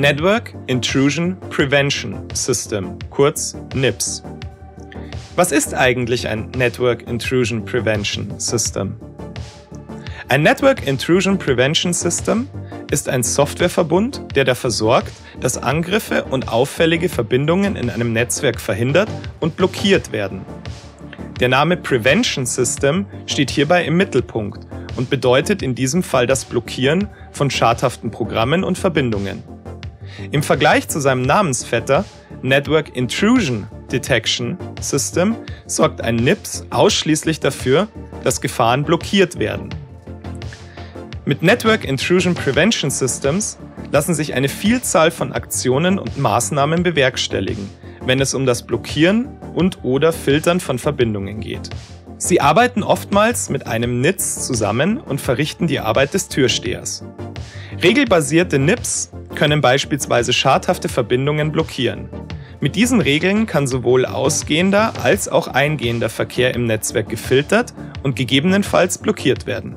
Network Intrusion Prevention System, kurz NIPS. Was ist eigentlich ein Network Intrusion Prevention System? Ein Network Intrusion Prevention System ist ein Softwareverbund, der dafür sorgt, dass Angriffe und auffällige Verbindungen in einem Netzwerk verhindert und blockiert werden. Der Name Prevention System steht hierbei im Mittelpunkt und bedeutet in diesem Fall das Blockieren von schadhaften Programmen und Verbindungen. Im Vergleich zu seinem Namensvetter Network Intrusion Detection System sorgt ein NIPS ausschließlich dafür, dass Gefahren blockiert werden. Mit Network Intrusion Prevention Systems lassen sich eine Vielzahl von Aktionen und Maßnahmen bewerkstelligen, wenn es um das Blockieren und/oder Filtern von Verbindungen geht. Sie arbeiten oftmals mit einem NIDS zusammen und verrichten die Arbeit des Türstehers. Regelbasierte NIPS können beispielsweise schadhafte Verbindungen blockieren. Mit diesen Regeln kann sowohl ausgehender als auch eingehender Verkehr im Netzwerk gefiltert und gegebenenfalls blockiert werden.